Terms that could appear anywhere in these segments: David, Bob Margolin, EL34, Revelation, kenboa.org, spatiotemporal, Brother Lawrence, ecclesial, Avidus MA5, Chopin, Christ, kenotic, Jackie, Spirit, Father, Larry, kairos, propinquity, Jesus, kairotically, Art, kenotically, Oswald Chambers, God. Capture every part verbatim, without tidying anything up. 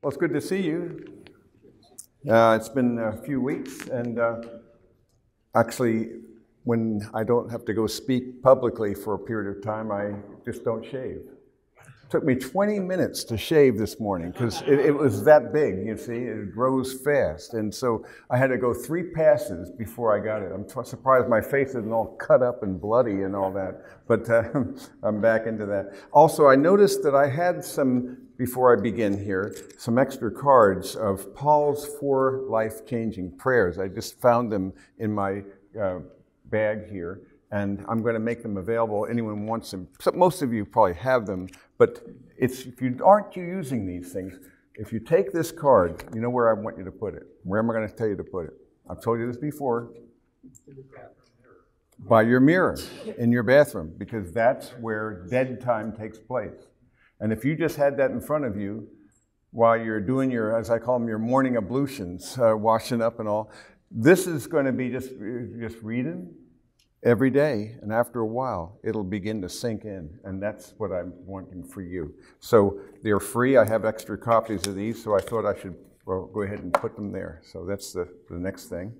Well, it's good to see you. Uh, it's been a few weeks, and uh, actually, when I don't have to go speak publicly for a period of time, I just don't shave. It took me twenty minutes to shave this morning because it, it was that big, you see. It grows fast, and so I had to go three passes before I got it. I'm t- surprised my face isn't all cut up and bloody and all that, but uh, I'm back into that. Also, I noticed that I had some... Before I begin here, some extra cards of Paul's four life-changing prayers. I just found them in my uh, bag here, and I'm going to make them available. Anyone wants them? Most of you probably have them, but it's, if you aren't you using these things, if you take this card, you know where I want you to put it. Where am I going to tell you to put it? I've told you this before. By your mirror in your bathroom, because that's where dead time takes place. And if you just had that in front of you while you're doing your, as I call them, your morning ablutions, uh, washing up and all, this is going to be just, just reading every day. And after a while, it'll begin to sink in. And that's what I'm wanting for you. So they're free. I have extra copies of these, so I thought I should well, go ahead and put them there. So that's the, the next thing.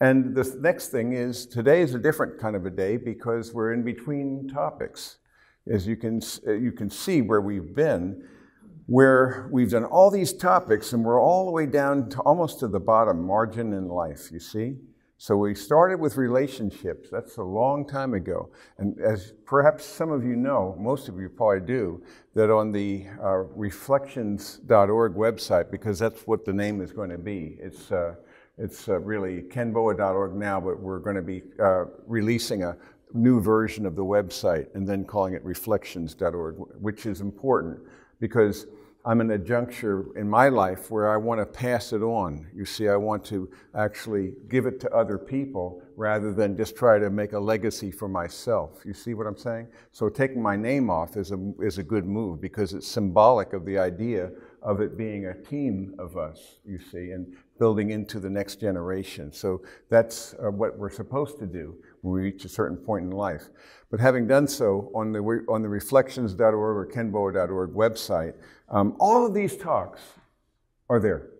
And the next thing is today is a different kind of a day because we're in between topics. As you can, you can see where we've been, where we've done all these topics, and we're all the way down to almost to the bottom, margin in life, you see? So we started with relationships. That's a long time ago. And as perhaps some of you know, most of you probably do, that on the uh, reflections dot org website, because that's what the name is going to be. It's uh, it's uh, really kenboa dot org now, but we're going to be uh, releasing a new version of the website and then calling it reflections dot org, which is important because I'm in a juncture in my life where I want to pass it on. You see, I want to actually give it to other people rather than just try to make a legacy for myself. You see what I'm saying? So taking my name off is a, is a good move because it's symbolic of the idea of it being a team of us, you see, and building into the next generation. So that's uh, what we're supposed to do when we reach a certain point in life. But having done so on the on the reflections dot org or kenboa dot org website, um, all of these talks are there.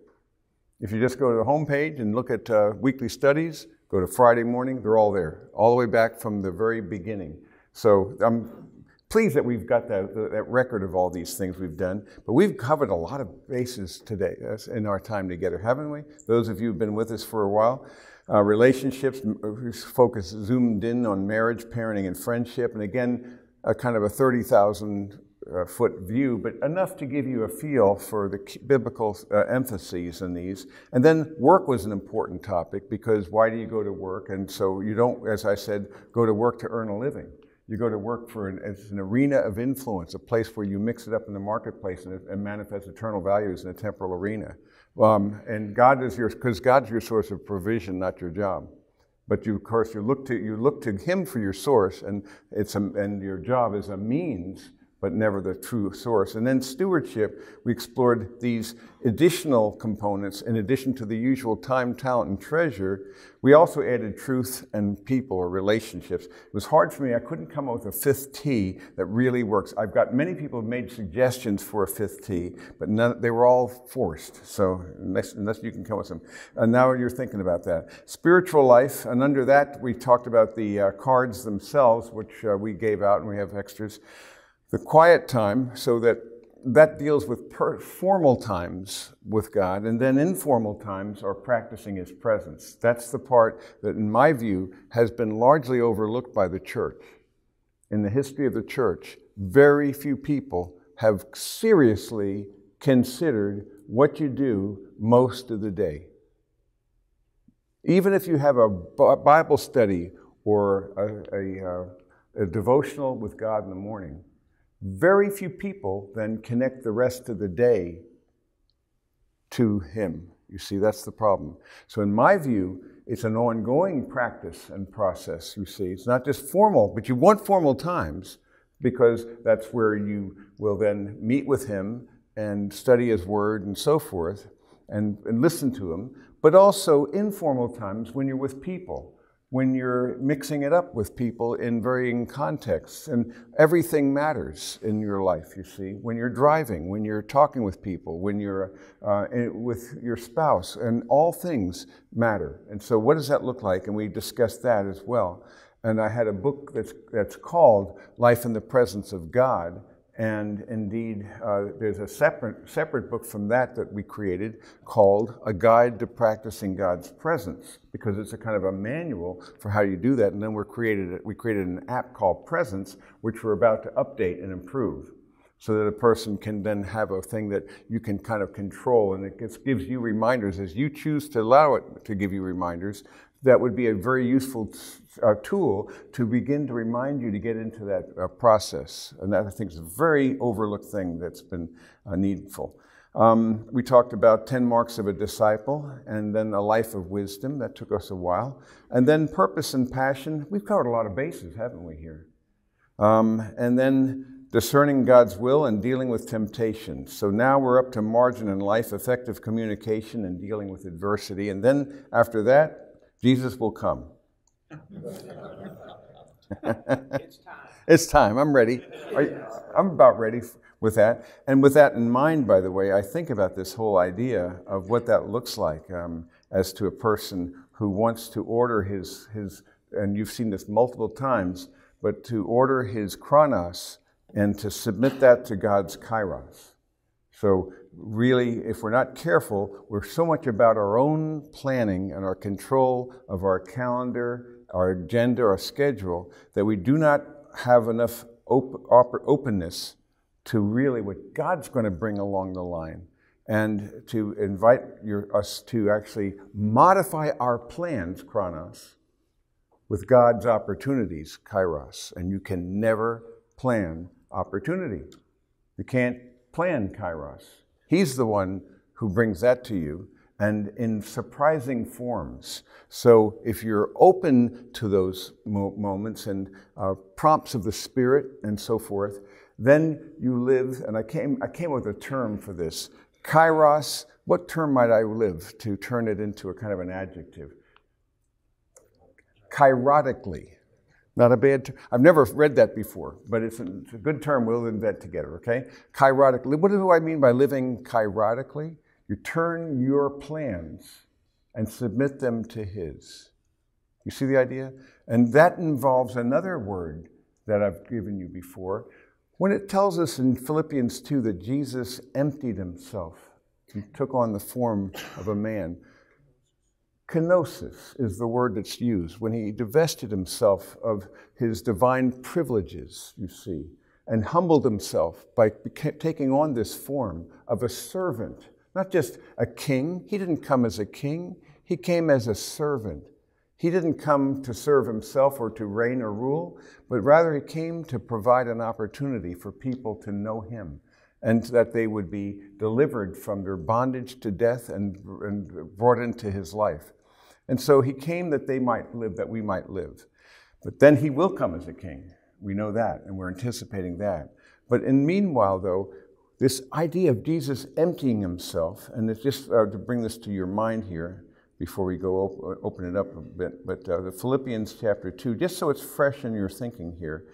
If you just go to the homepage and look at uh, weekly studies, go to Friday morning, they're all there, all the way back from the very beginning. So I'm pleased that we've got that, that record of all these things we've done, but we've covered a lot of bases today in our time together, haven't we? Those of you who've been with us for a while. Uh, relationships, focus zoomed in on marriage, parenting, and friendship. And again, a kind of a thirty thousand foot view, but enough to give you a feel for the biblical uh, emphases in these. And then work was an important topic because why do you go to work? And so you don't, as I said, go to work to earn a living. You go to work for an, it's an arena of influence, a place where you mix it up in the marketplace and, and manifest eternal values in a temporal arena. Um, and God is your, because God's your source of provision, not your job. But you, of course, you look to you look to Him for your source, and it's a, and your job is a means, but never the true source. And then stewardship, we explored these additional components in addition to the usual time, talent, and treasure. We also added truth and people or relationships. It was hard for me. I couldn't come up with a fifth T that really works. I've got many people have made suggestions for a fifth T, but none, they were all forced. So unless, unless you can come with them. And now you're thinking about that. Spiritual life, and under that we talked about the uh, cards themselves, which uh, we gave out and we have extras. The quiet time, so that that deals with per- formal times with God, and then informal times are practicing His presence. That's the part that, in my view, has been largely overlooked by the church. In the history of the church, very few people have seriously considered what you do most of the day. Even if you have a Bible study or a, a, a devotional with God in the morning, very few people then connect the rest of the day to Him. You see, that's the problem. So in my view, it's an ongoing practice and process, you see. It's not just formal, but you want formal times because that's where you will then meet with Him and study His Word and so forth and, and listen to Him, but also informal times when you're with people. when you're mixing it up with people in varying contexts. And everything matters in your life, you see, when you're driving, when you're talking with people, when you're uh, with your spouse, and all things matter. And so what does that look like? And we discussed that as well. And I had a book that's, that's called Life in the Presence of God. And indeed, uh, there's a separate, separate book from that that we created called A Guide to Practicing God's Presence, because it's a kind of a manual for how you do that. And then we created, we created an app called Presence, which we're about to update and improve, so that a person can then have a thing that you can kind of control. And it gets, gives you reminders as you choose to allow it to give you reminders. That would be a very useful uh, tool to begin to remind you to get into that uh, process. And that, I think, is a very overlooked thing that's been uh, needful. Um, we talked about ten marks of a disciple, and then a life of wisdom. That took us a while. And then purpose and passion. We've covered a lot of bases, haven't we, here? Um, and then discerning God's will and dealing with temptation. So now we're up to margin in life, effective communication, and dealing with adversity. And then after that, Jesus will come. It's time. It's time. I'm ready. Are you, I'm about ready with that. And with that in mind, by the way, I think about this whole idea of what that looks like um, as to a person who wants to order his, his, and you've seen this multiple times, but to order his chronos and to submit that to God's kairos. So really, if we're not careful, we're so much about our own planning and our control of our calendar, our agenda, our schedule, that we do not have enough op op openness to really what God's going to bring along the line, and to invite your, us to actually modify our plans, chronos, with God's opportunities, kairos. And you can never plan opportunity. You can't plan kairos. He's the one who brings that to you, and in surprising forms. So if you're open to those mo moments and uh, prompts of the Spirit and so forth, then you live, and I came, I came with a term for this. Kairos, what term might I live to turn it into a kind of an adjective? Kairotically. Not a bad term. I've never read that before, but it's a, it's a good term we'll invent together, okay? Kairotically. What do I mean by living kairotically? You turn your plans and submit them to His. You see the idea? And that involves another word that I've given you before. When it tells us in Philippians two that Jesus emptied Himself and took on the form of a man, kenosis is the word that's used, when He divested Himself of His divine privileges, you see, and humbled Himself by taking on this form of a servant, not just a king. He didn't come as a king. He came as a servant. He didn't come to serve Himself or to reign or rule, but rather He came to provide an opportunity for people to know Him, and that they would be delivered from their bondage to death and, and brought into His life. And so He came that they might live, that we might live. But then He will come as a king. We know that, and we're anticipating that. But in meanwhile, though, this idea of Jesus emptying Himself, and it's just uh, to bring this to your mind here before we go op open it up a bit, but uh, the Philippians chapter two, just so it's fresh in your thinking here,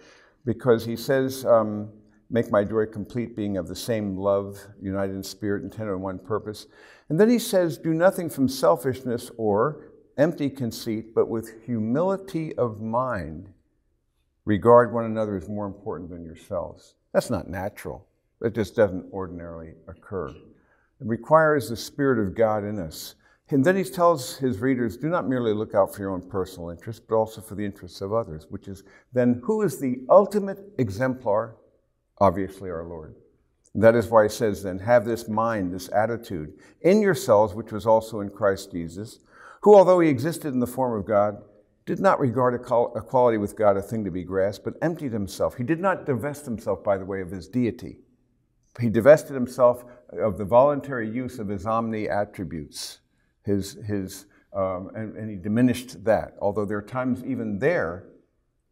because He says, um, make my joy complete, being of the same love, united in spirit, intent on one purpose. And then He says, do nothing from selfishness or empty conceit, but with humility of mind, regard one another as more important than yourselves. That's not natural. That just doesn't ordinarily occur. It requires the Spirit of God in us. And then He tells His readers, do not merely look out for your own personal interests, but also for the interests of others, which is then who is the ultimate exemplar? Obviously, our Lord. And that is why He says then, have this mind, this attitude in yourselves, which was also in Christ Jesus, who, although He existed in the form of God, did not regard equality with God a thing to be grasped, but emptied Himself. He did not divest Himself, by the way, of His deity. He divested Himself of the voluntary use of His omni attributes, his, his, um, and, and He diminished that, although there are times even there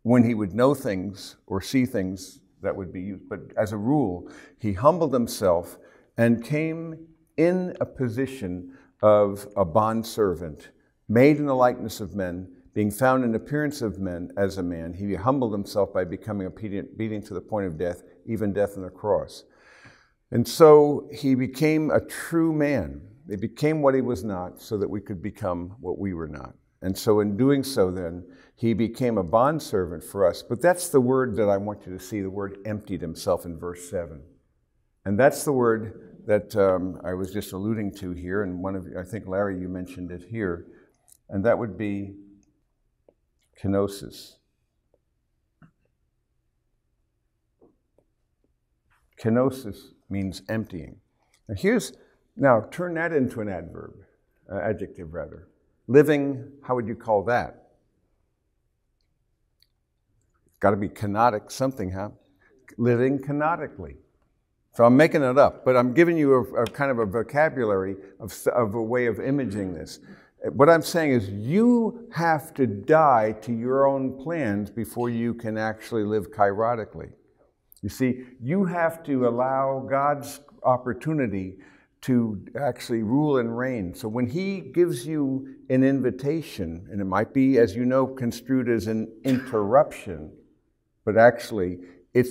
when He would know things or see things that would be used. But as a rule, He humbled Himself and came in a position of a bondservant, made in the likeness of men, Being found in appearance of men as a man, he humbled himself by becoming obedient to the point of death, even death on the cross. And so he became a true man. He became what he was not so that we could become what we were not. And so in doing so then, he became a bondservant for us. But that's the word that I want you to see, the word emptied himself in verse seven. And that's the word that um, I was just alluding to here. And one of, I think, Larry, you mentioned it here. And that would be kenosis. Kenosis means emptying. Now here's, now turn that into an adverb, uh, adjective rather. Living, how would you call that? It's got to be kenotic something, huh? Living kenotically. So I'm making it up, but I'm giving you a, a kind of a vocabulary of, of a way of imaging this. What I'm saying is you have to die to your own plans before you can actually live kairotically. You see, you have to allow God's opportunity to actually rule and reign. So when he gives you an invitation, and it might be, as you know, construed as an interruption, but actually it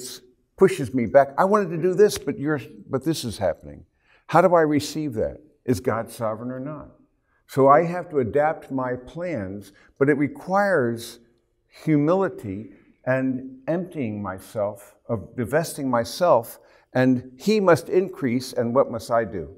pushes me back. I wanted to do this, but, you're, but this is happening. How do I receive that? Is God sovereign or not? So I have to adapt my plans, but it requires humility and emptying myself, of divesting myself, and he must increase, and what must I do?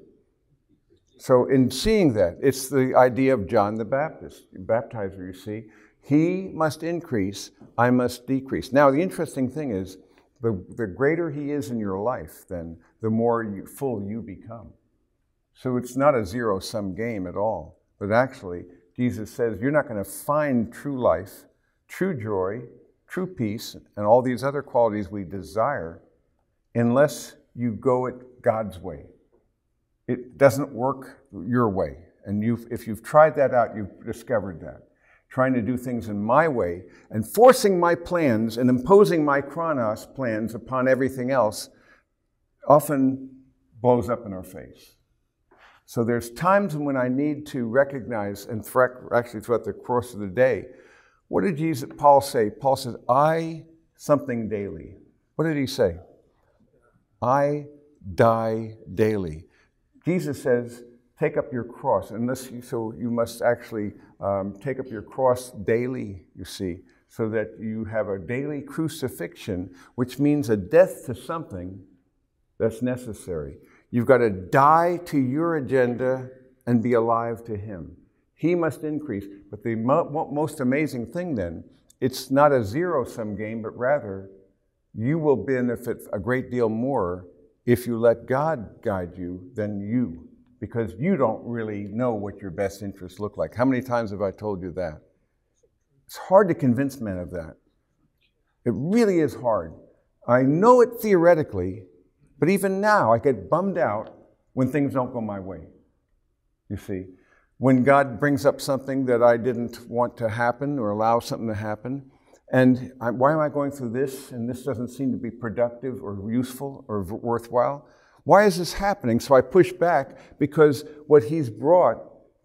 So in seeing that, it's the idea of John the Baptist, the baptizer, you see. He must increase, I must decrease. Now, the interesting thing is, the, the greater he is in your life, then, the more you, full you become. So it's not a zero-sum game at all. But actually, Jesus says, you're not going to find true life, true joy, true peace, and all these other qualities we desire unless you go it God's way. It doesn't work your way. And you've, if you've tried that out, you've discovered that. Trying to do things in my way and forcing my plans and imposing my chronos plans upon everything else often blows up in our face. So there's times when I need to recognize and threat, actually throughout the course of the day, what did Jesus, Paul say? Paul says, I something daily. What did he say? I die daily. Jesus says, take up your cross. And this, so you must actually um, take up your cross daily, you see, so that you have a daily crucifixion, which means a death to something that's necessary. You've got to die to your agenda and be alive to him. He must increase. But the mo most amazing thing then, it's not a zero-sum game, but rather you will benefit a great deal more if you let God guide you than you, because you don't really know what your best interests look like. How many times have I told you that? It's hard to convince men of that. It really is hard. I know it theoretically, but even now, I get bummed out when things don't go my way, you see. When God brings up something that I didn't want to happen or allow something to happen, and I, why am I going through this, and this doesn't seem to be productive or useful or worthwhile? Why is this happening? So I push back because what he's brought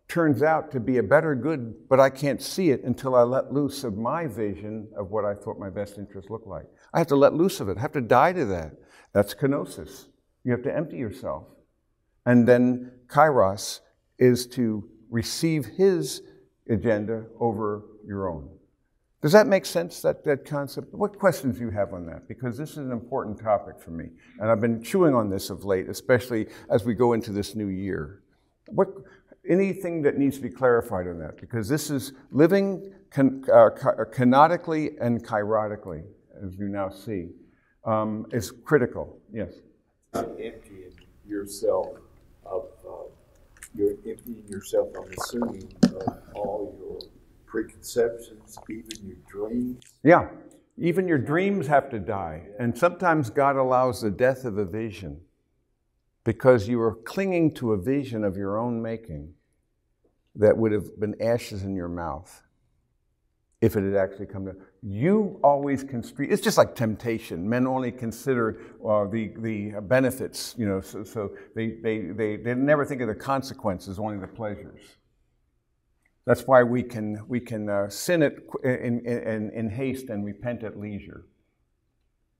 turns out to be a better good, but I can't see it until I let loose of my vision of what I thought my best interest looked like. I have to let loose of it. I have to die to that. That's kenosis. You have to empty yourself. And then kairos is to receive his agenda over your own. Does that make sense, that, that concept? What questions do you have on that? Because this is an important topic for me. And I've been chewing on this of late, especially as we go into this new year. What, anything that needs to be clarified on that? Because this is living can, uh, kenotically and kairotically, as you now see. Um, is critical, yes. Emptying yourself of, uh, you're emptying yourself, I'm assuming, of all your preconceptions, even your dreams. Yeah, even your dreams have to die. And sometimes God allows the death of a vision because you are clinging to a vision of your own making that would have been ashes in your mouth if it had actually come to. You always constrict, it's just like temptation. Men only consider uh, the, the benefits, you know, so, so they, they, they, they never think of the consequences, only the pleasures. That's why we can we can uh, sin it in, in, in haste and repent at leisure.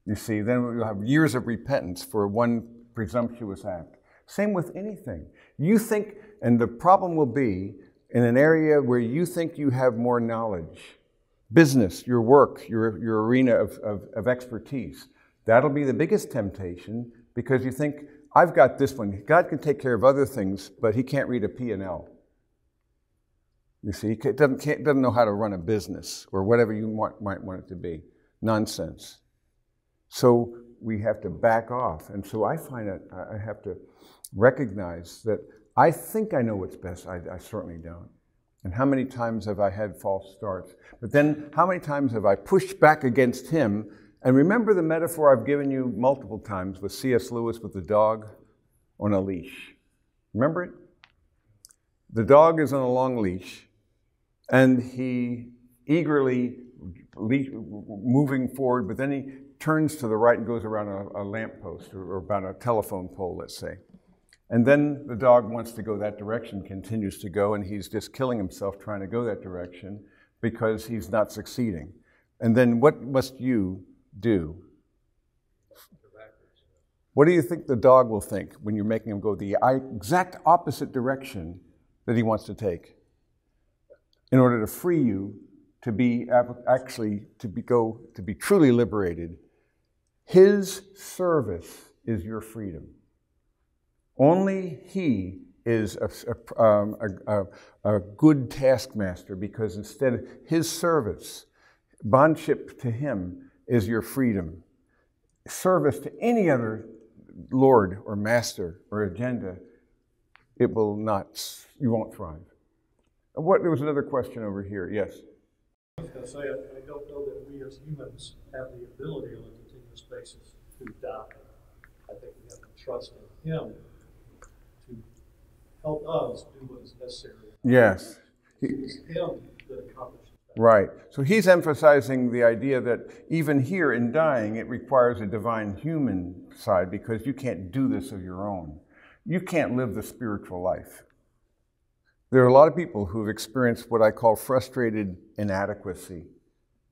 You see, then we'll have years of repentance for one presumptuous act. Same with anything. You think, and the problem will be in an area where you think you have more knowledge, business, your work, your, your arena of, of, of expertise. That'll be the biggest temptation because you think, I've got this one. God can take care of other things, but he can't read a P and L. You see, he doesn't, can't, doesn't know how to run a business or whatever you want, might want it to be. Nonsense. So we have to back off. And so I find that I have to recognize that I think I know what's best. I, I certainly don't. And how many times have I had false starts? But then how many times have I pushed back against him? And remember the metaphor I've given you multiple times with C S Lewis with the dog on a leash. Remember it? The dog is on a long leash, and he eagerly moving forward, but then he turns to the right and goes around a, a lamppost or, or about a telephone pole, let's say. And then the dog wants to go that direction, continues to go, and he's just killing himself trying to go that direction because he's not succeeding. And then what must you do? What do you think the dog will think when you're making him go the exact opposite direction that he wants to take in order to free you to be actually, to be, go, to be truly liberated? His service is your freedom. Only he is a, a, um, a, a good taskmaster because instead of his service, bondship to him is your freedom. Service to any other lord or master or agenda, it will not, you won't thrive. What, there was another question over here, yes? I was going to say, I, I don't know that we as humans have the ability on a continuous basis to die. I think we have to trust in him to help us do what is necessary. Yes. It's him that accomplishes. Right. So he's emphasizing the idea that even here in dying, it requires a divine human side because you can't do this of your own. You can't live the spiritual life. There are a lot of people who've experienced what I call frustrated inadequacy.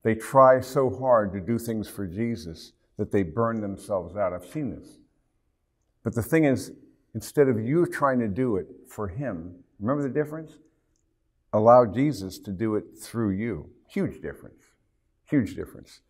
They try so hard to do things for Jesus that they burn themselves out. I've seen this. But the thing is, instead of you trying to do it for him, remember the difference? Allow Jesus to do it through you. Huge difference. Huge difference.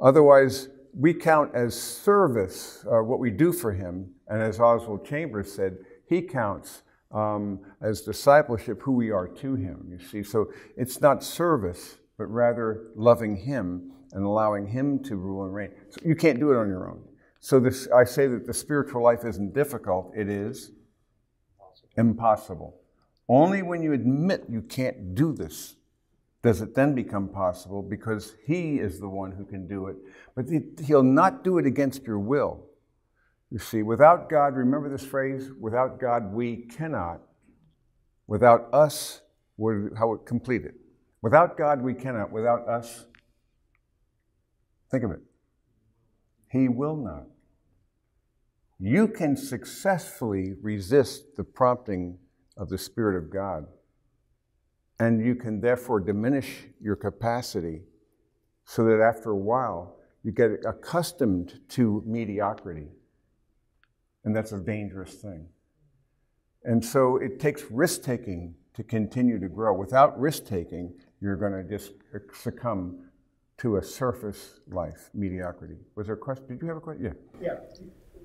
Otherwise, we count as service uh, what we do for him. And as Oswald Chambers said, he counts um, as discipleship who we are to him, you see. So it's not service, but rather loving him and allowing him to rule and reign. So you can't do it on your own. So this, I say that the spiritual life isn't difficult. It is impossible. Only when you admit you can't do this does it then become possible, because he is the one who can do it. But he'll not do it against your will. You see, without God, remember this phrase, without God we cannot. Without us, we're, how it complete it. Without God we cannot. Without us, think of it. He will not. You can successfully resist the prompting of the Spirit of God, and you can therefore diminish your capacity so that after a while you get accustomed to mediocrity, and that's a dangerous thing. And so it takes risk-taking to continue to grow. Without risk-taking, you're going to just succumb to a surface life, mediocrity. Was there a question? Did you have a question? Yeah. Yeah.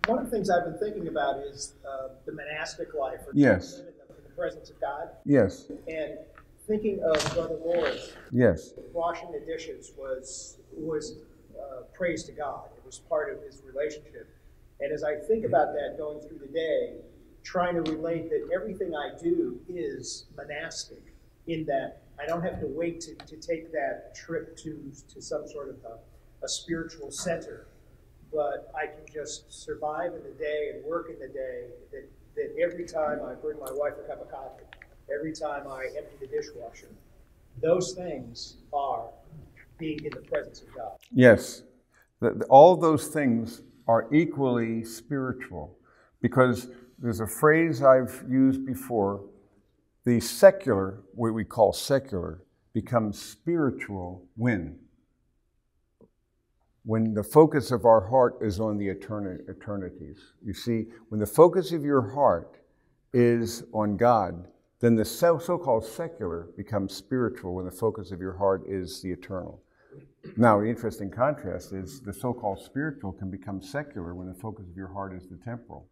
One of the things I've been thinking about is uh, the monastic life. Or yes. Presence of God. Yes. And thinking of Brother Lawrence. Yes. Washing the dishes was was uh, praise to God. It was part of his relationship. And as I think about that going through the day, trying to relate that everything I do is monastic in that I don't have to wait to, to take that trip to, to some sort of a, a spiritual center, but I can just survive in the day and work in the day. That that every time I bring my wife a cup of coffee, every time I empty the dishwasher, those things are being in the presence of God. Yes. The, the, all those things are equally spiritual, because there's a phrase I've used before, the secular, what we call secular, becomes spiritual when? When the focus of our heart is on the eternity, eternities. You see, when the focus of your heart is on God, then the so-called secular becomes spiritual when the focus of your heart is the eternal. Now, the interesting contrast is the so-called spiritual can become secular when the focus of your heart is the temporal.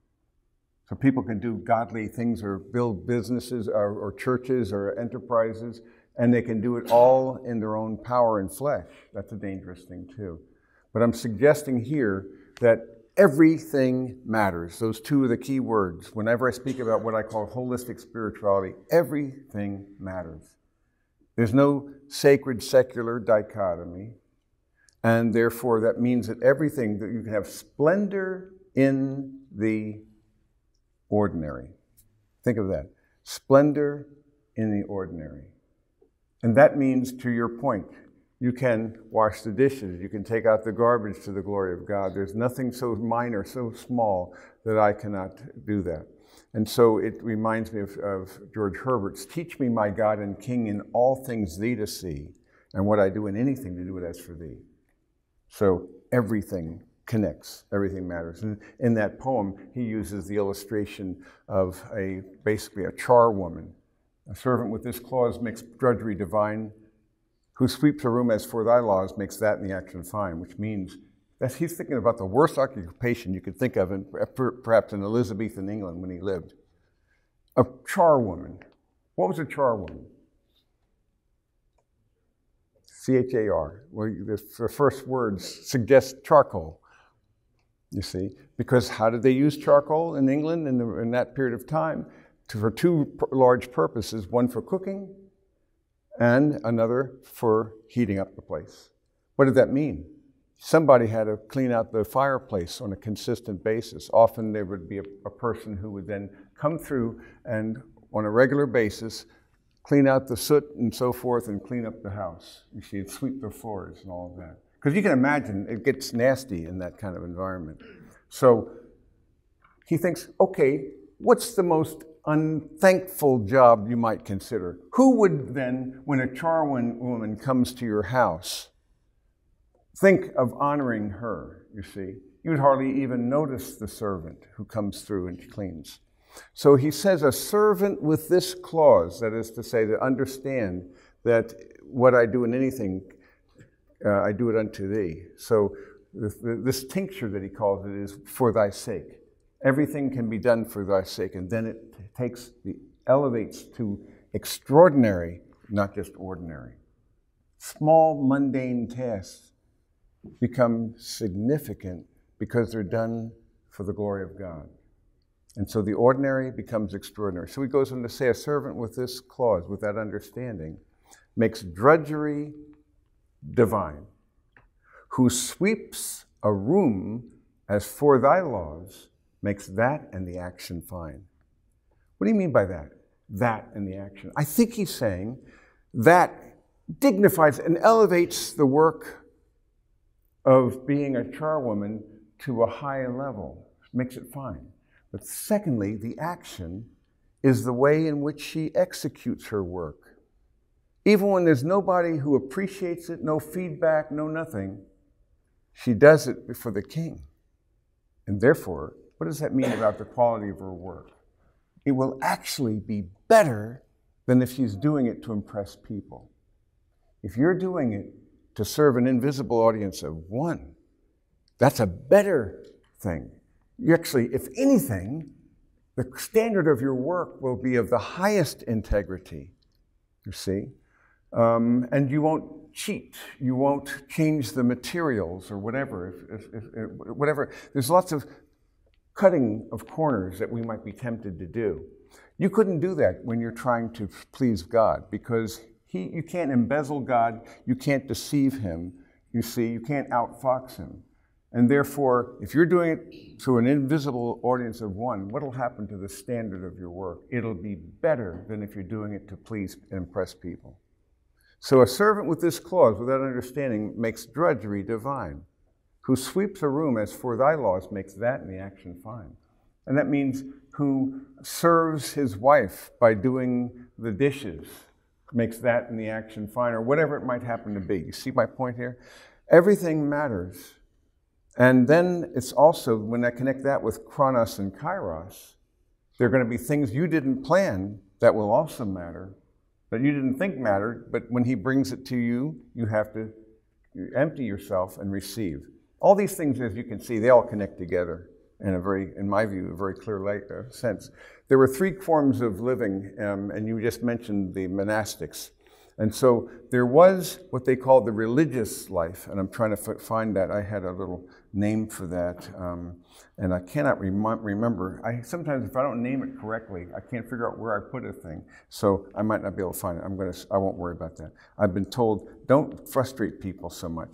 So people can do godly things or build businesses or, or churches or enterprises, and they can do it all in their own power and flesh. That's a dangerous thing too. But I'm suggesting here that everything matters. Those two are the key words. Whenever I speak about what I call holistic spirituality, everything matters. There's no sacred secular dichotomy, and therefore that means that everything, that you can have splendor in the ordinary. Think of that. Splendor in the ordinary. And that means, to your point, you can wash the dishes, you can take out the garbage to the glory of God. There's nothing so minor, so small, that I cannot do that. And so it reminds me of, of George Herbert's, teach me, my God and King, in all things thee to see, and what I do in anything to do it as for thee. So everything connects, everything matters. And in that poem, he uses the illustration of a, basically a charwoman, a servant with this clause makes drudgery divine, who sweeps a room as for thy laws, makes that in the action fine, which means that he's thinking about the worst occupation you could think of, in, perhaps in Elizabethan England when he lived. A charwoman. What was a charwoman? C H A R. Well, the first words suggest charcoal, you see, because how did they use charcoal in England in, the, in that period of time? To, for two large purposes, one for cooking, and another for heating up the place. What did that mean? Somebody had to clean out the fireplace on a consistent basis. Often there would be a, a person who would then come through and on a regular basis clean out the soot and so forth and clean up the house. You see, sweep the floors and all of that. Because you can imagine it gets nasty in that kind of environment. So he thinks, okay, what's the most unthankful job you might consider? Who would then, when a charwoman comes to your house, think of honoring her, you see? You would hardly even notice the servant who comes through and cleans. So he says, a servant with this clause, that is to say, to understand that what I do in anything, uh, I do it unto thee. So this, this tincture that he calls it is for thy sake. Everything can be done for thy sake, and then it takes the elevates to extraordinary, not just ordinary. Small, mundane tasks become significant because they're done for the glory of God. And so the ordinary becomes extraordinary. So he goes on to say, a servant with this clause, with that understanding, makes drudgery divine, who sweeps a room as for thy laws, makes that and the action fine. What do you mean by that? That and the action. I think he's saying that dignifies and elevates the work of being a charwoman to a high level, makes it fine. But secondly, the action is the way in which she executes her work. Even when there's nobody who appreciates it, no feedback, no nothing, she does it for the King. And therefore, what does that mean about the quality of her work? It will actually be better than if she's doing it to impress people. If you're doing it to serve an invisible audience of one, that's a better thing. You actually, if anything, the standard of your work will be of the highest integrity, you see, um, and you won't cheat. You won't change the materials or whatever, if, if, if, whatever. There's lots of cutting of corners that we might be tempted to do. You couldn't do that when you're trying to please God, because he, you can't embezzle God, you can't deceive him, you see, you can't outfox him. And therefore, if you're doing it to an invisible audience of one, what'll happen to the standard of your work? It'll be better than if you're doing it to please and impress people. So a servant with this clause, without understanding, makes drudgery divine, who sweeps a room as for thy laws, makes that in the action fine. And that means who serves his wife by doing the dishes, makes that and the action finer, whatever it might happen to be. You see my point here? Everything matters. And then it's also, when I connect that with chronos and kairos, there are going to be things you didn't plan that will also matter, that you didn't think mattered, but when he brings it to you, you have to empty yourself and receive. All these things, as you can see, they all connect together in a very, in my view, a very clear light, uh, sense. There were three forms of living, um, and you just mentioned the monastics. And so there was what they called the religious life, and I'm trying to f find that. I had a little name for that, um, and I cannot rem remember. I, sometimes if I don't name it correctly, I can't figure out where I put a thing, so I might not be able to find it. I'm gonna, I won't worry about that. I've been told, don't frustrate people so much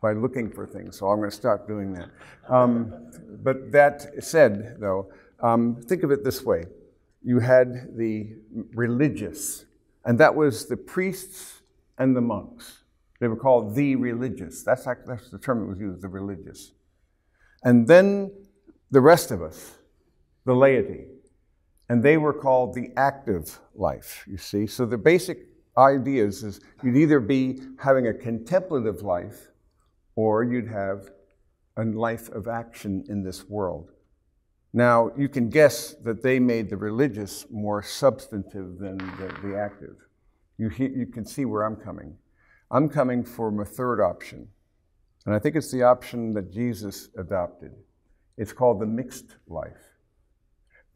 by looking for things, so I'm gonna stop doing that. Um, but that said, though, um, think of it this way. You had the religious, and that was the priests and the monks. They were called the religious. That's, like, that's the term that was used, the religious. And then the rest of us, the laity, and they were called the active life, you see. So the basic ideas is you'd either be having a contemplative life or you'd have a life of action in this world. Now, you can guess that they made the religious more substantive than the, the active. You, you can see where I'm coming. I'm coming from a third option, and I think it's the option that Jesus adopted. It's called the mixed life.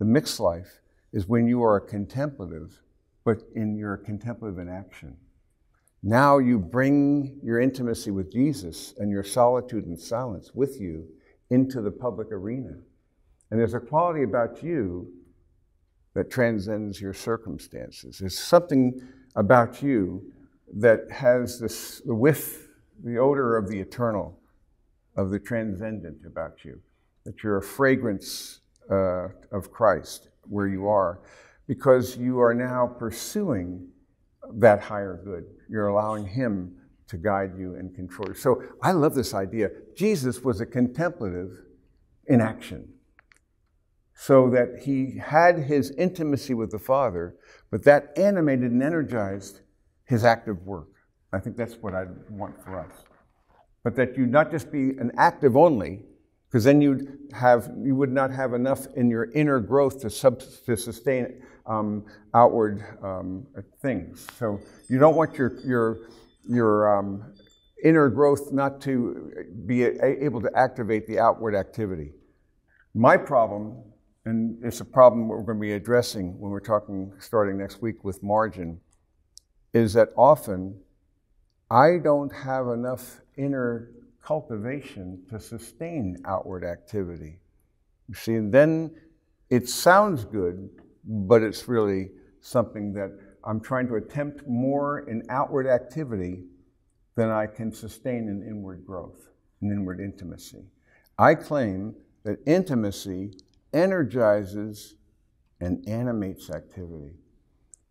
The mixed life is when you are a contemplative, but in your contemplative in action. Now you bring your intimacy with Jesus and your solitude and silence with you into the public arena. And there's a quality about you that transcends your circumstances. There's something about you that has this, with the odor of the eternal, of the transcendent about you, that you're a fragrance uh, of Christ where you are, because you are now pursuing that higher good. You're allowing him to guide you and control you. So I love this idea. Jesus was a contemplative in action, so that he had his intimacy with the Father, but that animated and energized his active work. I think that's what I want for us. But that you not just be an active only, because then you'd have, you would not have enough in your inner growth to, sub, to sustain um, outward um, things. So you don't want your, your, your um, inner growth not to be able to activate the outward activity. My problem, and it's a problem we're going to be addressing when we're talking starting next week with margin, is that often I don't have enough inner cultivation to sustain outward activity. You see, and then it sounds good, but it's really something that I'm trying to attempt more in outward activity than I can sustain in inward growth and inward intimacy. I claim that intimacy energizes and animates activity.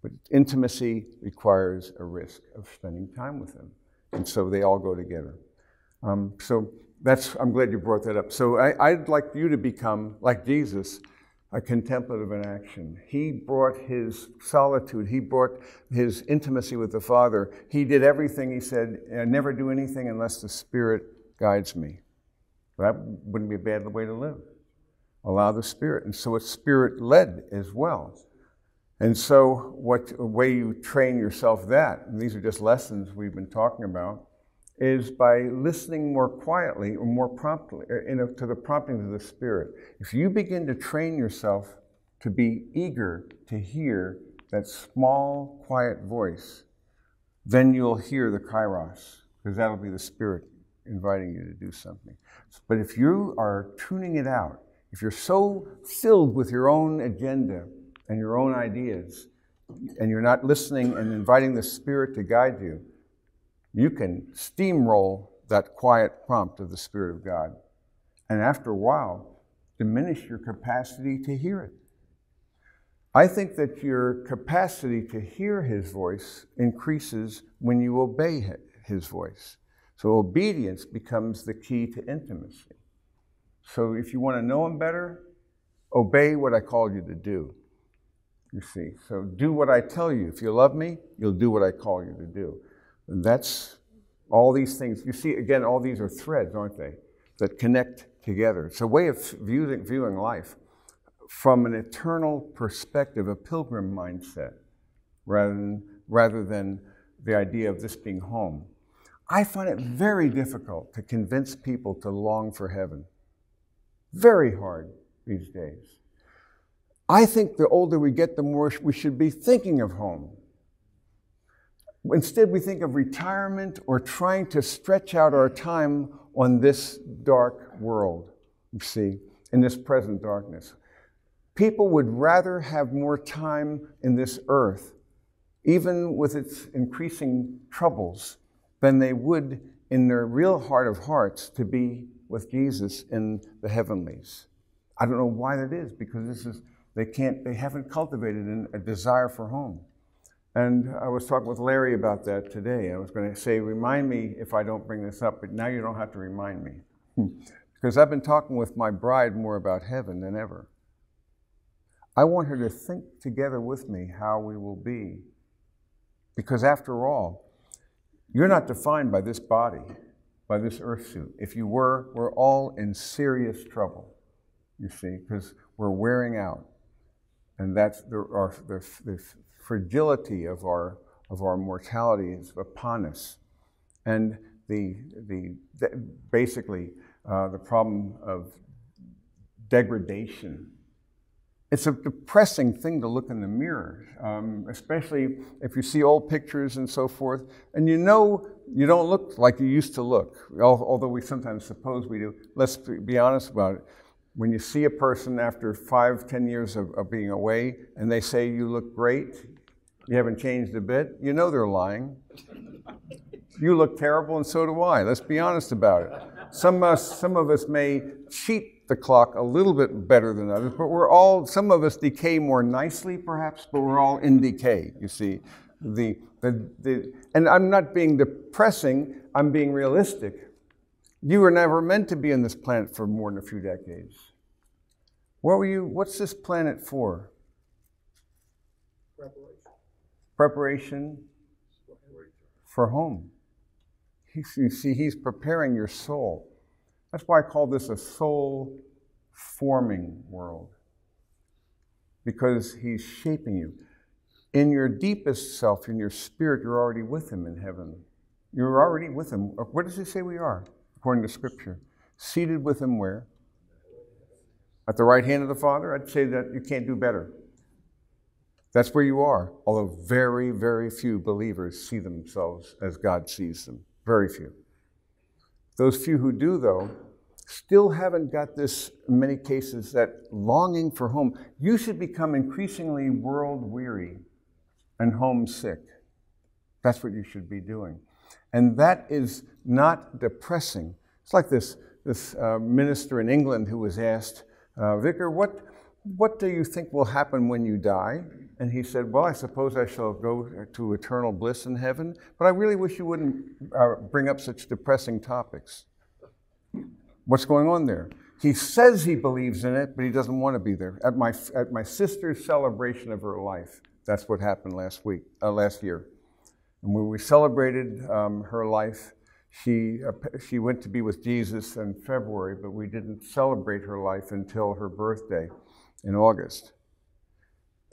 But intimacy requires a risk of spending time with them. And so they all go together. Um, so that's, I'm glad you brought that up. So I, I'd like you to become, like Jesus, a contemplative in action. He brought his solitude. He brought his intimacy with the Father. He did everything. He said, I never do anything unless the Spirit guides me. That wouldn't be a bad way to live. Allow the Spirit. And so it's Spirit-led as well. And so what a way you train yourself that, and these are just lessons we've been talking about, is by listening more quietly or more promptly in a, to the promptings of the Spirit. If you begin to train yourself to be eager to hear that small, quiet voice, then you'll hear the kairos, because that'll be the Spirit inviting you to do something. But if you are tuning it out, if you're so filled with your own agenda and your own ideas, and you're not listening and inviting the Spirit to guide you, you can steamroll that quiet prompt of the Spirit of God. And after a while, diminish your capacity to hear it. I think that your capacity to hear his voice increases when you obey his voice. So obedience becomes the key to intimacy. So if you want to know him better, obey what I called you to do. you see. So do what I tell you. If you love me, you'll do what I call you to do. And that's all these things. You see, again, all these are threads, aren't they, that connect together. It's a way of viewing, viewing life from an eternal perspective, a pilgrim mindset, rather than, rather than the idea of this being home. I find it very difficult to convince people to long for heaven. Very hard these days. I think the older we get, the more we should be thinking of home. Instead, we think of retirement or trying to stretch out our time on this dark world, you see, in this present darkness. People would rather have more time in this earth, even with its increasing troubles, than they would in their real heart of hearts to be with Jesus in the heavenlies. I don't know why that is, because this is they can't they haven't cultivated an, a desire for home. And I was talking with Larry about that today. I was going to say, remind me if I don't bring this up, but now you don't have to remind me. Because I've been talking with my bride more about heaven than ever. I want her to think together with me how we will be. Because after all, you're not defined by this body, by this earth suit. If you were, we're all in serious trouble, you see, because we're wearing out. And that's the, our, the, the fragility of our of our mortality is upon us, and the the, the basically uh, the problem of degradation. It's a depressing thing to look in the mirror, um, especially if you see old pictures and so forth, and you know you don't look like you used to look. Although we sometimes suppose we do. Let's be honest about it. When you see a person after five, ten years of, of being away, and they say, you look great, you haven't changed a bit, you know they're lying. You look terrible, and so do I. Let's be honest about it. Some, uh, some of us may cheat the clock a little bit better than others, but we're all, some of us decay more nicely, perhaps, but we're all in decay, you see. The, the, the, and I'm not being depressing, I'm being realistic. You were never meant to be on this planet for more than a few decades. What were you, what's this planet for? Preparation. Preparation for home. He, you see, he's preparing your soul. That's why I call this a soul-forming world, because he's shaping you. In your deepest self, in your spirit, you're already with him in heaven. You're already with him. What does he say we are? According to Scripture, seated with him where? At the right hand of the Father? I'd say that you can't do better. That's where you are, although very, very few believers see themselves as God sees them. Very few. Those few who do, though, still haven't got this, in many cases, that longing for home. You should become increasingly world-weary and homesick. That's what you should be doing. And that is not depressing. It's like this, this uh, minister in England who was asked, uh, Vicar, what, what do you think will happen when you die? And he said, well, I suppose I shall go to eternal bliss in heaven, but I really wish you wouldn't uh, bring up such depressing topics. What's going on there? He says he believes in it, but he doesn't want to be there. At my, at my sister's celebration of her life, that's what happened last week, uh, last year. And when we celebrated um, her life, she, uh, she went to be with Jesus in February, but we didn't celebrate her life until her birthday in August.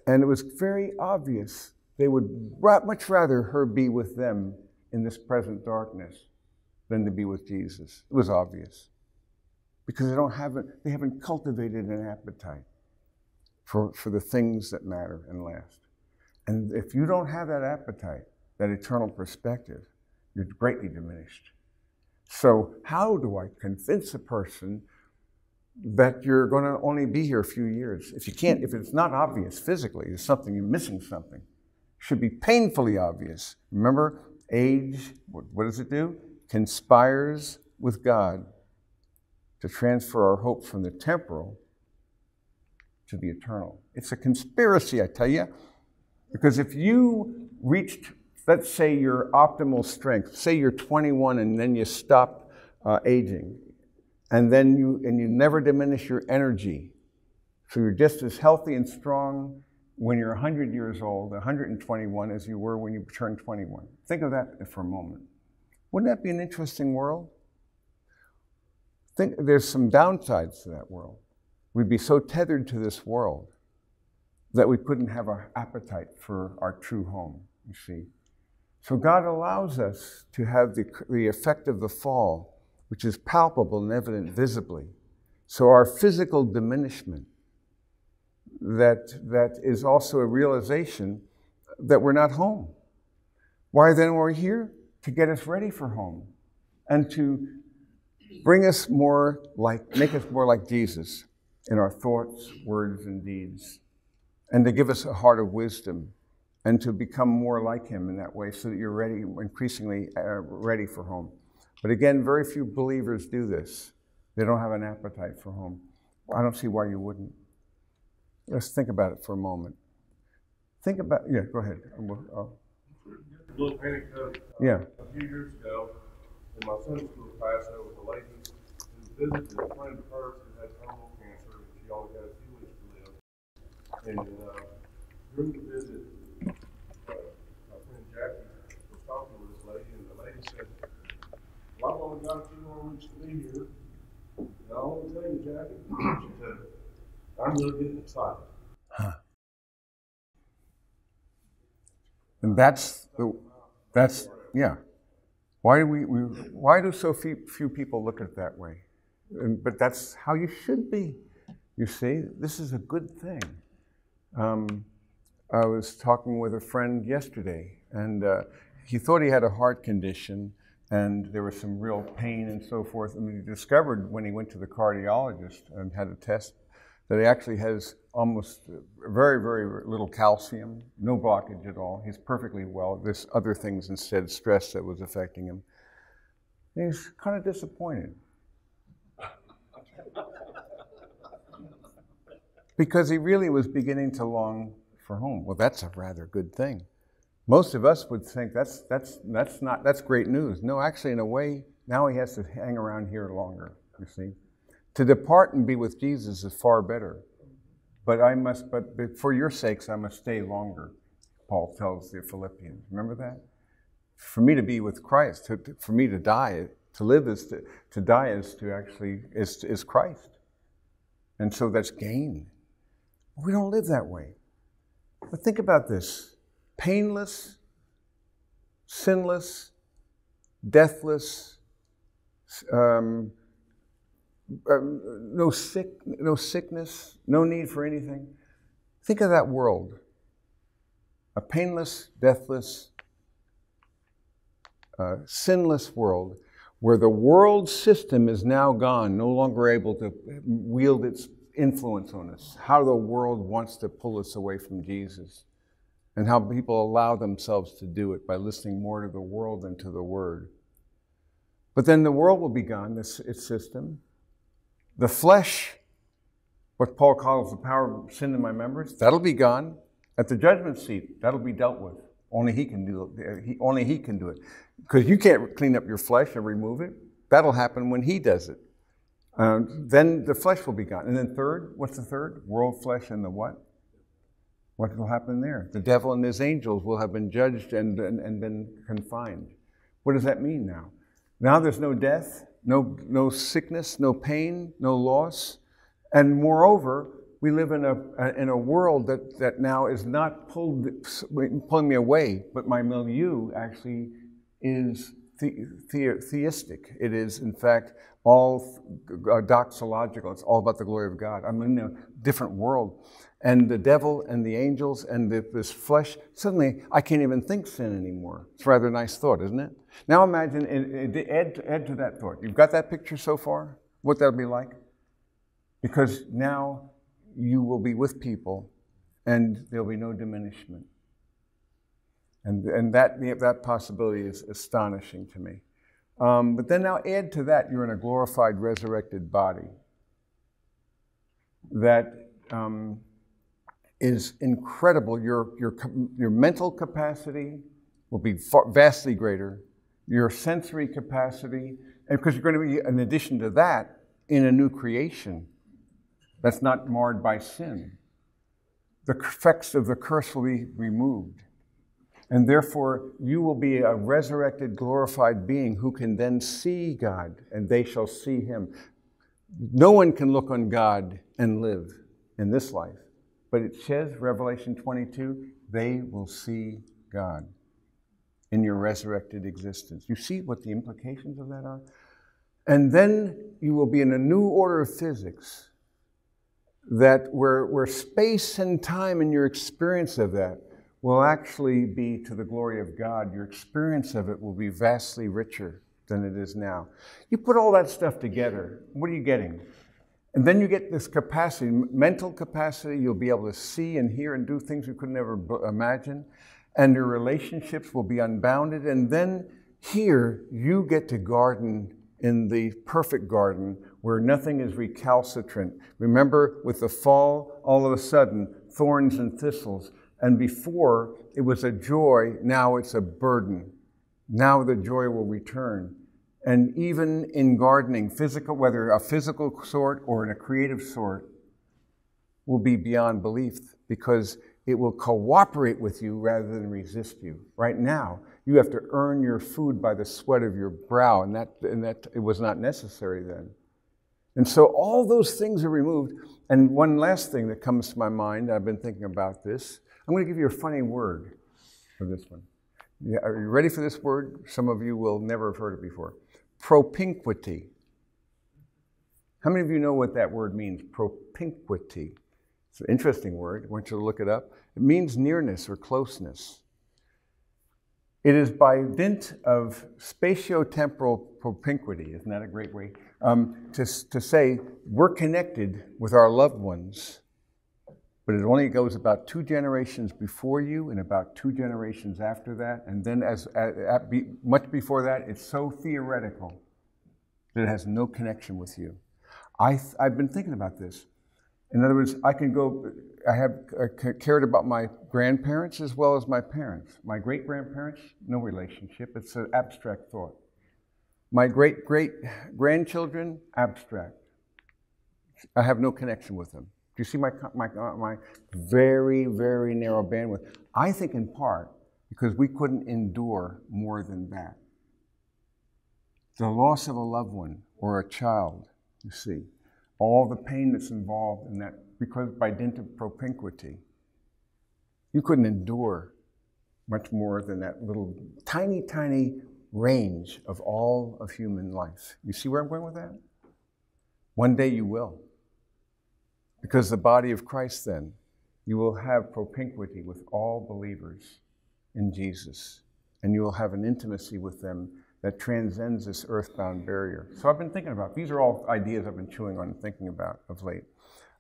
And it was very obvious they would much rather her be with them in this present darkness than to be with Jesus. It was obvious because they, don't have it, they haven't cultivated an appetite for, for the things that matter and last. And if you don't have that appetite, that eternal perspective, you're greatly diminished. So how do I convince a person that you're going to only be here a few years? If you can't, if it's not obvious physically, there's something, you're missing something. It should be painfully obvious. Remember, age, what, what does it do? Conspires with God to transfer our hope from the temporal to the eternal. It's a conspiracy, I tell you, because if you reached, let's say, your optimal strength. Say you're twenty-one and then you stop uh, aging. And then you, and you never diminish your energy. So you're just as healthy and strong when you're one hundred years old, one hundred twenty-one as you were when you turned twenty-one. Think of that for a moment. Wouldn't that be an interesting world? Think there's some downsides to that world. We'd be so tethered to this world that we couldn't have our appetite for our true home, you see. So God allows us to have the, the effect of the fall, which is palpable and evident visibly. So our physical diminishment, that, that is also a realization that we're not home. Why then we're here? To get us ready for home and to bring us more like, make us more like Jesus in our thoughts, words, and deeds, and to give us a heart of wisdom and to become more like him in that way so that you're ready, increasingly uh, ready for home. But again, very few believers do this. They don't have an appetite for home. I don't see why you wouldn't. Let's think about it for a moment. Think about, yeah, go ahead. I'll, a little anecdote. Uh, yeah. A few years ago, in my Sunday school class, there was a lady who visited a friend of hers who had terminal cancer, and she only had a few weeks to live. And uh, during the visit, uh, my friend Jackie was talking to this lady, and the lady said, "Well, I've only got a few more weeks to be here. And I'll only tell you, Jackie," she said, "I'm really getting excited." Huh. And that's the, that's, yeah. Why do we, we why do so few, few people look at it that way? And, but that's how you should be. You see, this is a good thing. Um, I was talking with a friend yesterday, and uh, he thought he had a heart condition, and there was some real pain and so forth. And he discovered when he went to the cardiologist and had a test that he actually has almost very, very little calcium, no blockage at all. He's perfectly well. There's other things instead, stress that was affecting him. And he's kind of disappointed. Because he really was beginning to long for home. Well, that's a rather good thing. Most of us would think that's, that's, that's, not, that's great news. No, actually, in a way, now he has to hang around here longer, you see. To depart and be with Jesus is far better. But I must, but for your sakes, I must stay longer, Paul tells the Philippians. Remember that? For me to be with Christ, to, to, for me to die, to live is to, to die is to actually, is, is Christ. And so that's gain. We don't live that way. But think about this. Painless, sinless, deathless, um, Uh, no sick, no sickness, no need for anything. Think of that world. A painless, deathless, uh, sinless world where the world system is now gone, no longer able to wield its influence on us. How the world wants to pull us away from Jesus and how people allow themselves to do it by listening more to the world than to the Word. But then the world will be gone, this, its system. The flesh, what Paul calls the power of sin in my members, that'll be gone. At the judgment seat, that'll be dealt with. Only he can do it. He, only he can do it. Because you can't clean up your flesh and remove it. That'll happen when he does it. Um, then the flesh will be gone. And then third, what's the third? World, flesh, and the what? What will happen there? The devil and his angels will have been judged and, and, and been confined. What does that mean now? Now there's no death. No, no sickness, no pain, no loss. And moreover, we live in a, in a world that, that now is not pulled, pulling me away, but my milieu actually is the, the, theistic. It is, in fact, all doxological. It's all about the glory of God. I'm in a different world. And the devil and the angels and the, this flesh, suddenly I can't even think sin anymore. It's a rather nice thought, isn't it? Now imagine, add, add to that thought. You've got that picture so far? What that'll be like? Because now you will be with people and there'll be no diminishment. And, and that, that possibility is astonishing to me. Um, but then now add to that, you're in a glorified, resurrected body that um, is incredible. Your, your, your mental capacity will be far, vastly greater. Your sensory capacity, and because you're going to be, in addition to that, in a new creation that's not marred by sin. the effects of the curse will be removed. And therefore, you will be a resurrected, glorified being who can then see God, and they shall see him. No one can look on God and live in this life. But it says, Revelation twenty-two, they will see God in your resurrected existence. You see what the implications of that are? And then you will be in a new order of physics, that where, where space and time and your experience of that will actually be to the glory of God. Your experience of it will be vastly richer than it is now. You put all that stuff together, what are you getting? And then you get this capacity, mental capacity. You'll be able to see and hear and do things you could never imagine. And your relationships will be unbounded. And then here, you get to garden in the perfect garden where nothing is recalcitrant. Remember, with the fall, all of a sudden, thorns and thistles. And before, it was a joy, now it's a burden. Now the joy will return. And even in gardening, physical, whether a physical sort or in a creative sort, will be beyond belief, because it will cooperate with you rather than resist you. Right now, you have to earn your food by the sweat of your brow, and that, and that it was not necessary then. And so all those things are removed. And one last thing that comes to my mind, I've been thinking about this, I'm going to give you a funny word for this one. Yeah, are you ready for this word? Some of you will never have heard it before. Propinquity. How many of you know what that word means? Propinquity. It's an interesting word. I want you to look it up. It means nearness or closeness. It is by dint of spatiotemporal propinquity, isn't that a great way, um, to, to say we're connected with our loved ones, but it only goes about two generations before you and about two generations after that. And then as at, at be, much before that, it's so theoretical that it has no connection with you. I, I've been thinking about this. In other words, I can go, I have uh, cared about my grandparents as well as my parents. My great-grandparents, no relationship. It's an abstract thought. My great-great-grandchildren, abstract. I have no connection with them. Do you see my, my, my very, very narrow bandwidth? I think in part because we couldn't endure more than that. The loss of a loved one or a child, you see, all the pain that's involved in that, because by dint of propinquity, you couldn't endure much more than that little tiny, tiny range of all of human life. You see where I'm going with that? One day you will. Because the body of Christ, then, you will have propinquity with all believers in Jesus, and you will have an intimacy with them that transcends this earthbound barrier. So I've been thinking about, these are all ideas I've been chewing on and thinking about of late.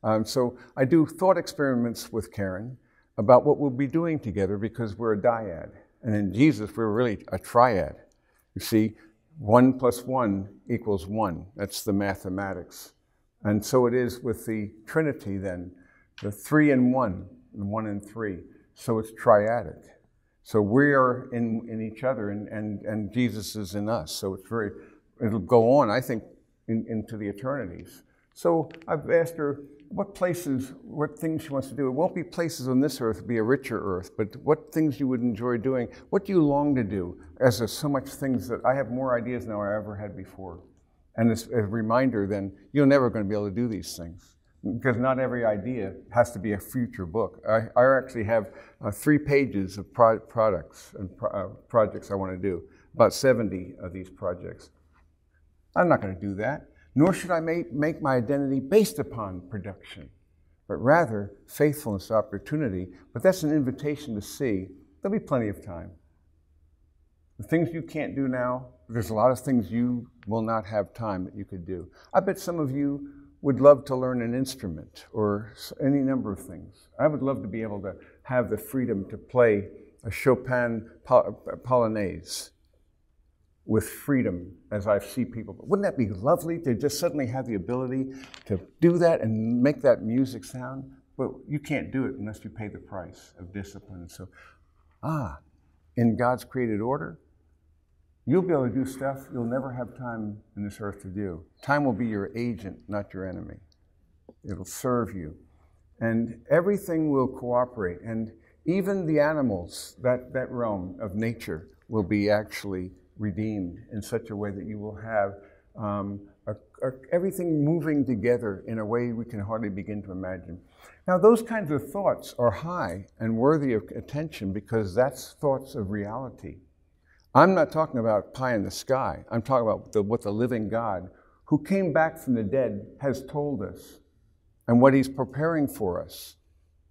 Um, so I do thought experiments with Karen about what we'll be doing together, because we're a dyad. And in Jesus, we're really a triad. You see, one plus one equals one. That's the mathematics. And so it is with the Trinity then, the three and one, and one and three. So it's triadic. So we are in, in each other, and, and, and Jesus is in us. So it's very, it'll go on, I think, in, into the eternities. So I've asked her what places, what things she wants to do. It won't be places on this earth, it'll be a richer earth, but what things you would enjoy doing. What do you long to do? As there's so much things that I have more ideas now than I ever had before. And as a reminder, then, you're never going to be able to do these things, because not every idea has to be a future book. I, I actually have uh, three pages of pro products and pro uh, projects I want to do, about seventy of these projects. I'm not going to do that, nor should I make, make my identity based upon production, but rather faithfulness, opportunity. But that's an invitation to see there'll be plenty of time. The things you can't do now, there's a lot of things you will not have time that you could do. I bet some of you would love to learn an instrument or any number of things. I would love to be able to have the freedom to play a Chopin pol Polonaise with freedom as I see people. But wouldn't that be lovely to just suddenly have the ability to do that and make that music sound? But you can't do it unless you pay the price of discipline. So, ah, in God's created order, you'll be able to do stuff you'll never have time in this earth to do. Time will be your agent, not your enemy. It'll serve you. and everything will cooperate, and even the animals, that, that realm of nature, will be actually redeemed in such a way that you will have um, a, a, everything moving together in a way we can hardly begin to imagine. Now, those kinds of thoughts are high and worthy of attention because that's thoughts of reality. I'm not talking about pie in the sky. I'm talking about the, what the living God, who came back from the dead, has told us and what he's preparing for us.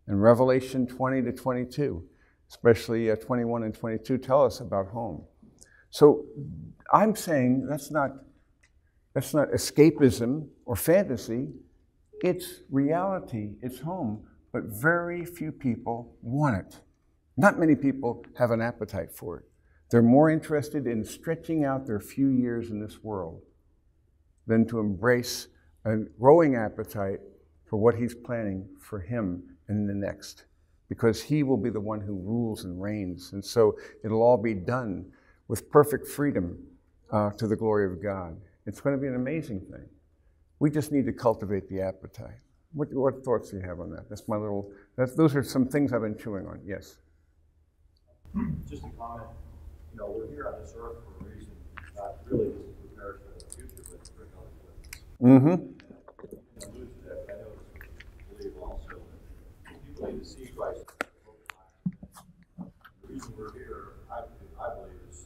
And Revelation twenty to twenty-two, especially uh, twenty-one and twenty-two, tell us about home. So I'm saying that's not, that's not escapism or fantasy. It's reality, it's home, but very few people want it. Not many people have an appetite for it. They're more interested in stretching out their few years in this world than to embrace a growing appetite for what he's planning for him and the next, because he will be the one who rules and reigns. And so it'll all be done with perfect freedom uh, to the glory of God. It's going to be an amazing thing. We just need to cultivate the appetite. What, what thoughts do you have on that? That's my little, that's, those are some things I've been chewing on. Yes. Just a comment. You know, we're here on this earth for a reason, not really just to prepare us for the future, but to bring others with us. Mm-hmm. To see Christ. The reason we're here, I, I believe, is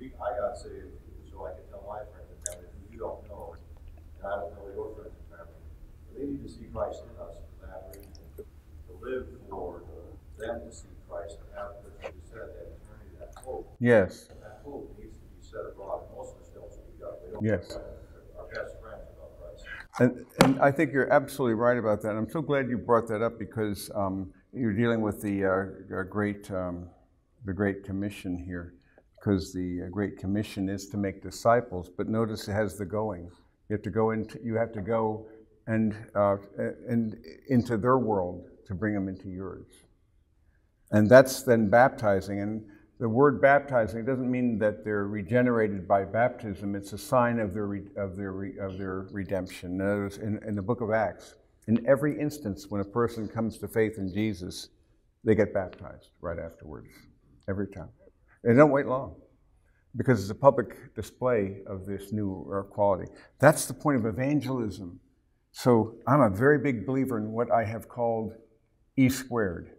we, I got saved so I could tell my friends and family who you don't know, and I don't know your friends and family. But they need to see Christ in us for that reason, to live for them to see Christ, and after you said that eternity, that hope. Yes. And that hope needs to be set abroad. Most of us don't speak up. They don't yes. Speak up. Our best friends about Christ. And, and I think you're absolutely right about that. I'm so glad you brought that up, because um, you're dealing with the uh, great, um, the Great Commission here, because the Great Commission is to make disciples. But notice it has the going. You have to go into, you have to go and uh, and into their world to bring them into yours, and that's then baptizing. And the word baptizing doesn't mean that they're regenerated by baptism. It's a sign of their, re of their, re of their redemption. In, in the book of Acts, in every instance when a person comes to faith in Jesus, they get baptized right afterwards, every time. They don't wait long, because it's a public display of this new quality. That's the point of evangelism. So I'm a very big believer in what I have called E squared.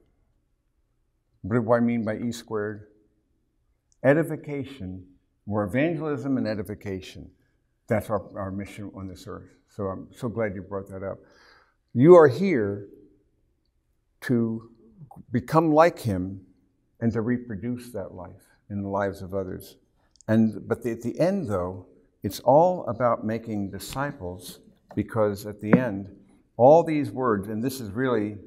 What do I mean by E squared? Edification, more evangelism and edification. That's our, our mission on this earth. So I'm so glad you brought that up. You are here to become like him and to reproduce that life in the lives of others. And, but the, at the end, though, it's all about making disciples, because at the end, all these words, and this is really,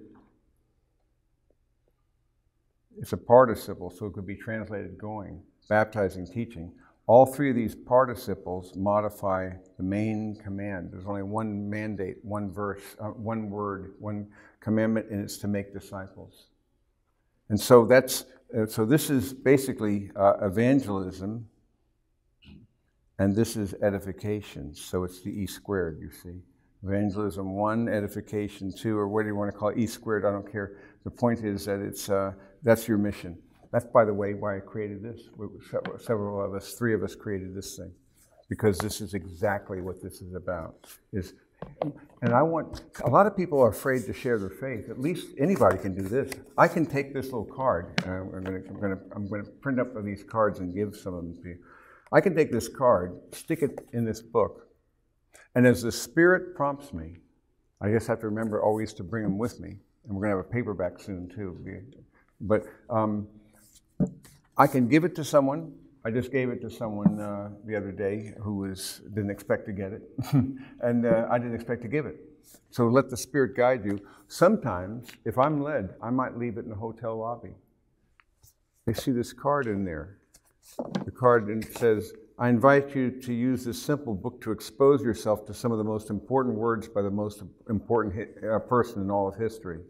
it's a participle, so it could be translated going, baptizing, teaching. All three of these participles modify the main command. There's only one mandate, one verse, uh, one word, one commandment, and it's to make disciples. And so that's, uh, so this is basically uh, evangelism, and this is edification. So it's the E squared, you see. Evangelism one, edification two, or what do you want to call it? E squared, I don't care. The point is that it's, uh, that's your mission. That's, by the way, why I created this. We, several of us, three of us created this thing, because this is exactly what this is about. Is, and I want, a lot of people are afraid to share their faith. At least anybody can do this. I can take this little card, and I'm gonna, I'm gonna, I'm gonna print up one of these cards and give some of them to you. I can take this card, stick it in this book, and as the Spirit prompts me, I just have to remember always to bring them with me. And we're going to have a paperback soon, too. But um, I can give it to someone. I just gave it to someone uh, the other day who was, didn't expect to get it. And uh, I didn't expect to give it. So let the Spirit guide you. Sometimes, if I'm led, I might leave it in the hotel lobby. They see this card in there. The card says, I invite you to use this simple book to expose yourself to some of the most important words by the most important hit, uh, person in all of history.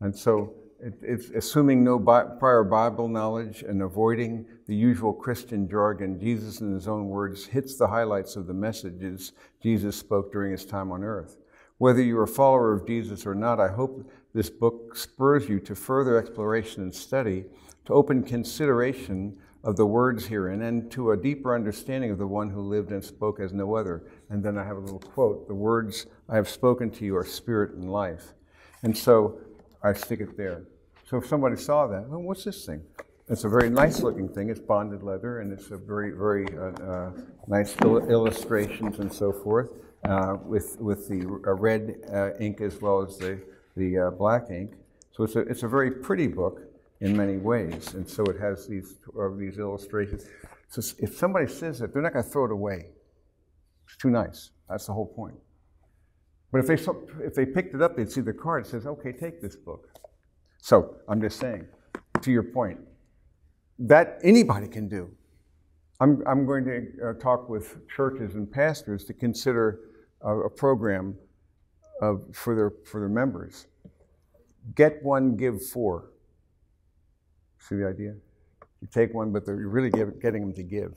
And so it, it's assuming no bi prior Bible knowledge and avoiding the usual Christian jargon. Jesus, in his own words, hits the highlights of the messages Jesus spoke during his time on earth. Whether you're a follower of Jesus or not, I hope This book spurs you to further exploration and study, to open consideration of the words herein, and to a deeper understanding of the one who lived and spoke as no other. And then I have a little quote, the words I have spoken to you are spirit and life. And so I stick it there. So if somebody saw that, well, what's this thing? It's a very nice looking thing. It's bonded leather, and it's a very, very uh, uh, nice il illustrations and so forth uh, with, with the red uh, ink as well as the, the uh, black ink. So it's a, it's a very pretty book in many ways, and so it has these, uh, these illustrations. So if somebody says that, they're not going to throw it away. It's too nice. That's the whole point. But if they, if they picked it up, they'd see the card. It says, okay, take this book. So I'm just saying, to your point, that anybody can do. I'm, I'm going to uh, talk with churches and pastors to consider uh, a program of, for, their, for their members. Get one, give four. See the idea? You take one, but you're really give, getting them to give.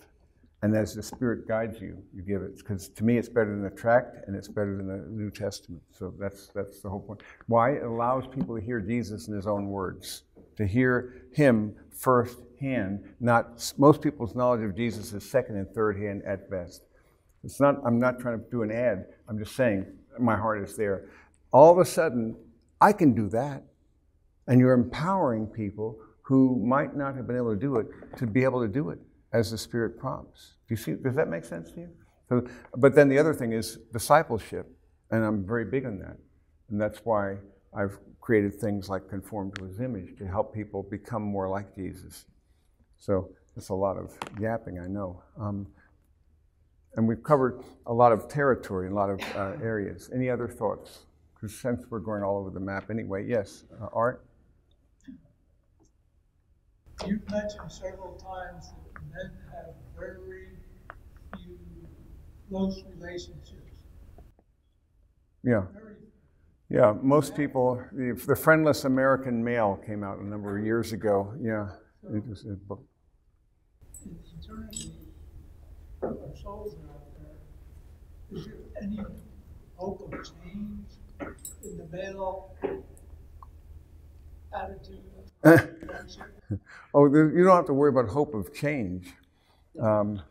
And as the Spirit guides you, you give it. Because to me, it's better than a tract, and it's better than the New Testament. So that's, that's the whole point. Why? It allows people to hear Jesus in his own words, to hear him first hand. Not, most people's knowledge of Jesus is second and third hand at best. It's not, I'm not trying to do an ad. I'm just saying my heart is there. All of a sudden, I can do that. And you're empowering people who might not have been able to do it to be able to do it as the Spirit prompts. Do you see? Does that make sense to you? So, but then the other thing is discipleship, and I'm very big on that. And that's why I've created things like Conform to His Image, to help people become more like Jesus. So that's a lot of yapping, I know. Um, and we've covered a lot of territory, a lot of uh, areas. Any other thoughts? Because since we're going all over the map anyway, yes, uh, Art? You've mentioned several times that men have very few close relationships. Yeah. Yeah, most people, the, the Friendless American Male came out a number of years ago. Yeah. So it was a book. In eternity, our souls are out there. Is there any hope of change in the male attitude? Oh, there, you don't have to worry about hope of change. Um,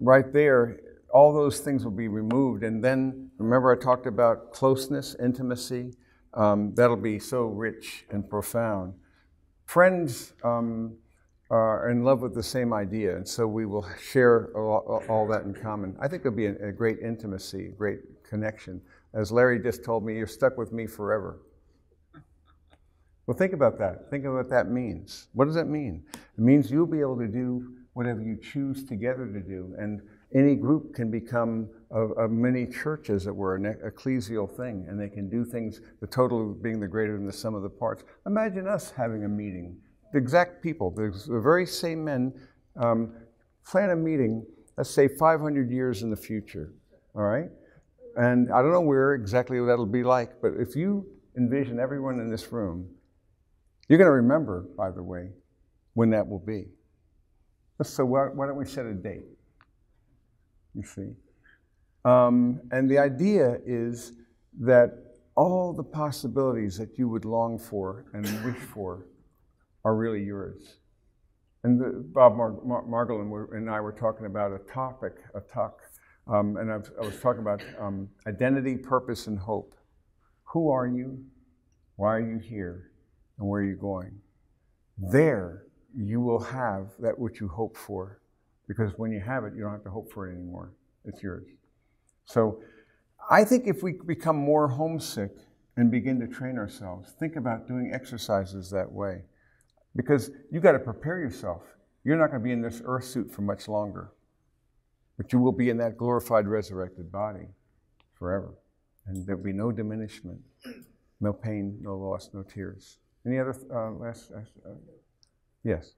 right there, all those things will be removed. And then, remember I talked about closeness, intimacy? Um, that'll be so rich and profound. Friends um, are in love with the same idea, and so we will share all, all that in common. I think there'll be a, a great intimacy, a great connection. As Larry just told me, you're stuck with me forever. Well, think about that. Think of what that means. What does that mean? It means you'll be able to do whatever you choose together to do, and any group can become a, a mini church, as it were, an ecclesial thing, and they can do things, the total being the greater than the sum of the parts. Imagine us having a meeting, the exact people, the, the very same men, um, plan a meeting, let's say five hundred years in the future, all right? And I don't know where exactly what that'll be like, but if you envision everyone in this room, you're going to remember, by the way, when that will be. So why, why don't we set a date? You see? Um, and the idea is that all the possibilities that you would long for and wish for are really yours. And the, Bob Mar Mar Margolin and I were talking about a topic, a talk, um, and I've, I was talking about um, identity, purpose, and hope. Who are you? Why are you here? And where are you going? There you will have that which you hope for, because when you have it, you don't have to hope for it anymore. It's yours. So I think if we become more homesick and begin to train ourselves, think about doing exercises that way, because you've got to prepare yourself. You're not going to be in this earth suit for much longer, but you will be in that glorified, resurrected body forever, and there'll be no diminishment, no pain, no loss, no tears. Any other uh, last, uh, yes?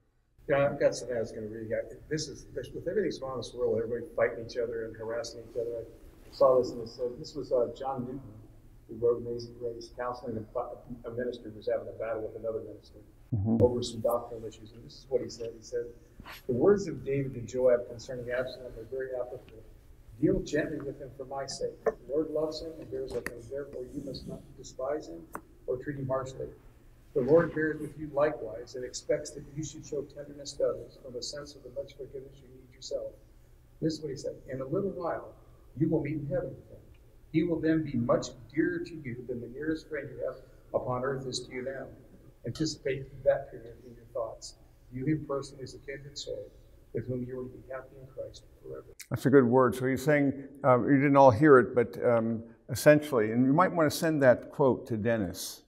Yeah, I've got something I was going to read. I, this is, with everything's going on in this world, everybody fighting each other and harassing each other. I saw this, and this, uh, this was uh, John Newton, who wrote Amazing Grace, counseling a, a minister who was having a battle with another minister mm-hmm. over some doctrinal issues. And this is what he said. He said, the words of David to Joab concerning Absalom are very applicable. Deal gently with him for my sake. The Lord loves him and bears with him. Therefore, you must not despise him, or or treating harshly. The Lord bears with you likewise and expects that you should show tenderness to others from a sense of the much forgiveness you need yourself. This is what he said. In a little while, you will meet in heaven with him. He will then be much dearer to you than the nearest friend you have upon earth is to you now. Anticipate that period in your thoughts. You in person is a kindred soul, with whom you will be happy in Christ forever. That's a good word. So he's saying, uh, you didn't all hear it, but um, essentially, and you might want to send that quote to Dennis.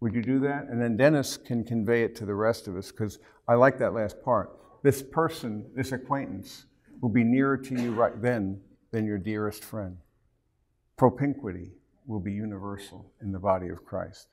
Would you do that? And then Dennis can convey it to the rest of us, because I like that last part. This person, this acquaintance, will be nearer to you right then than your dearest friend. Propinquity will be universal in the body of Christ.